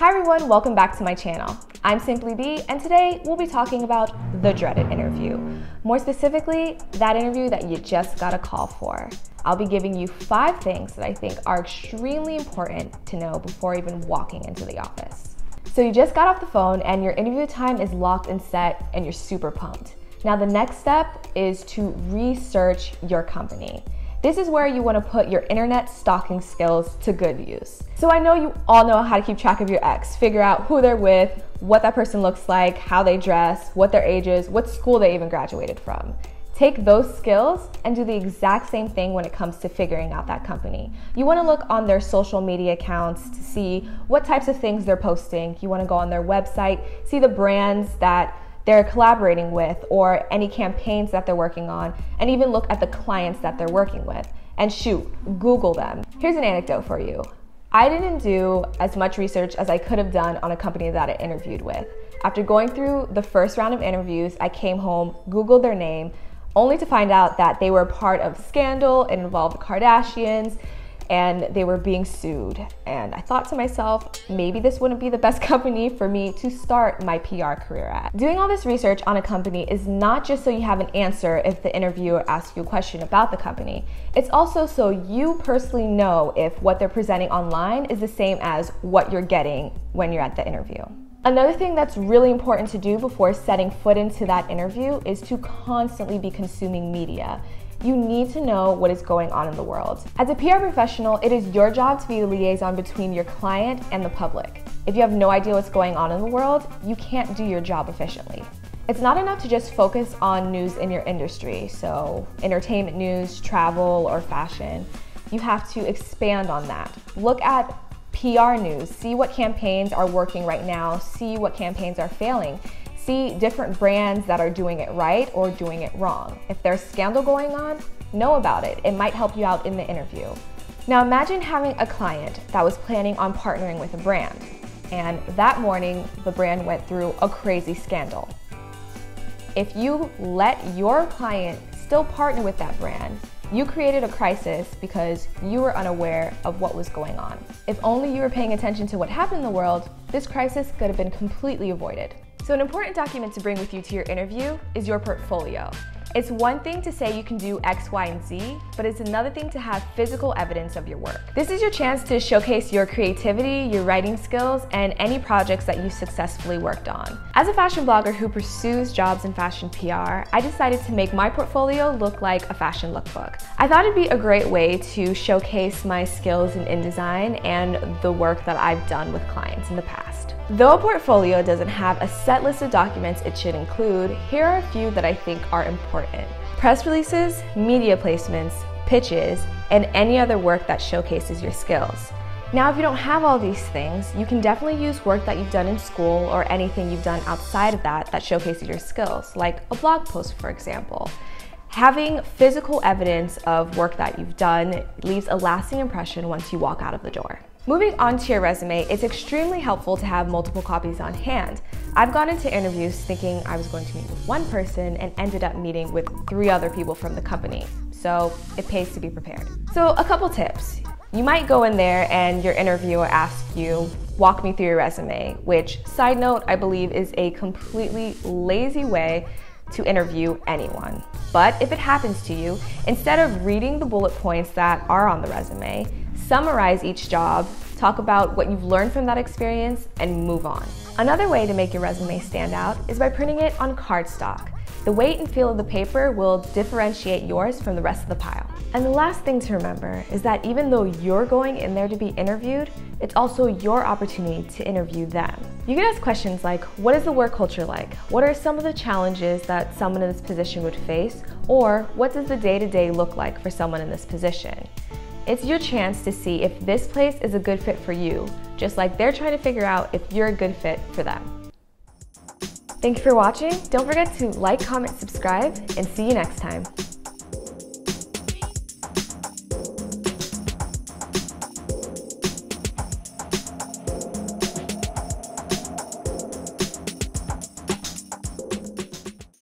Hi everyone, welcome back to my channel. I'm Simply B, and today we'll be talking about the dreaded interview. More specifically, that interview that you just got a call for. I'll be giving you 5 things that I think are extremely important to know before even walking into the office. So you just got off the phone and your interview time is locked and set and you're super pumped. Now the next step is to research your company. This is where you want to put your internet stalking skills to good use. So I know you all know how to keep track of your ex, figure out who they're with, what that person looks like, how they dress, what their age is, what school they even graduated from. Take those skills and do the exact same thing when it comes to figuring out that company. You want to look on their social media accounts to see what types of things they're posting. You want to go on their website, see the brands that they're collaborating with or any campaigns that they're working on, and even look at the clients that they're working with. And shoot, Google them. Here's an anecdote for you. I didn't do as much research as I could have done on a company that I interviewed with. After going through the first round of interviews, I came home, Googled their name, only to find out that they were part of scandal, it involved the Kardashians, and they were being sued. And I thought to myself, maybe this wouldn't be the best company for me to start my PR career at. Doing all this research on a company is not just so you have an answer if the interviewer asks you a question about the company. It's also so you personally know if what they're presenting online is the same as what you're getting when you're at the interview. Another thing that's really important to do before setting foot into that interview is to constantly be consuming media. You need to know what is going on in the world. As a PR professional, it is your job to be the liaison between your client and the public. If you have no idea what's going on in the world, you can't do your job efficiently. It's not enough to just focus on news in your industry, so entertainment news, travel, or fashion. You have to expand on that. Look at PR news, see what campaigns are working right now, see what campaigns are failing. See different brands that are doing it right or doing it wrong. If there's scandal going on, know about it. It might help you out in the interview. Now imagine having a client that was planning on partnering with a brand, and that morning the brand went through a crazy scandal. If you let your client still partner with that brand, you created a crisis because you were unaware of what was going on. If only you were paying attention to what happened in the world, this crisis could have been completely avoided. So an important document to bring with you to your interview is your portfolio. It's one thing to say you can do X, Y, and Z, but it's another thing to have physical evidence of your work. This is your chance to showcase your creativity, your writing skills, and any projects that you've successfully worked on. As a fashion blogger who pursues jobs in fashion PR, I decided to make my portfolio look like a fashion lookbook. I thought it'd be a great way to showcase my skills in InDesign and the work that I've done with clients in the past. Though a portfolio doesn't have a set list of documents it should include, here are a few that I think are important. Press releases, media placements, pitches, and any other work that showcases your skills. Now, if you don't have all these things, you can definitely use work that you've done in school or anything you've done outside of that that showcases your skills, like a blog post, for example. Having physical evidence of work that you've done leaves a lasting impression once you walk out of the door. Moving on to your resume, it's extremely helpful to have multiple copies on hand. I've gone into interviews thinking I was going to meet with one person and ended up meeting with 3 other people from the company. So it pays to be prepared. So a couple tips. You might go in there and your interviewer asks you, walk me through your resume, which, side note, I believe is a completely lazy way to interview anyone. But if it happens to you, instead of reading the bullet points that are on the resume, summarize each job, talk about what you've learned from that experience, and move on. Another way to make your resume stand out is by printing it on cardstock. The weight and feel of the paper will differentiate yours from the rest of the pile. And the last thing to remember is that even though you're going in there to be interviewed, it's also your opportunity to interview them. You can ask questions like, what is the work culture like? What are some of the challenges that someone in this position would face? Or what does the day-to-day look like for someone in this position? It's your chance to see if this place is a good fit for you, just like they're trying to figure out if you're a good fit for them. Thank you for watching. Don't forget to like, comment, subscribe, and see you next time.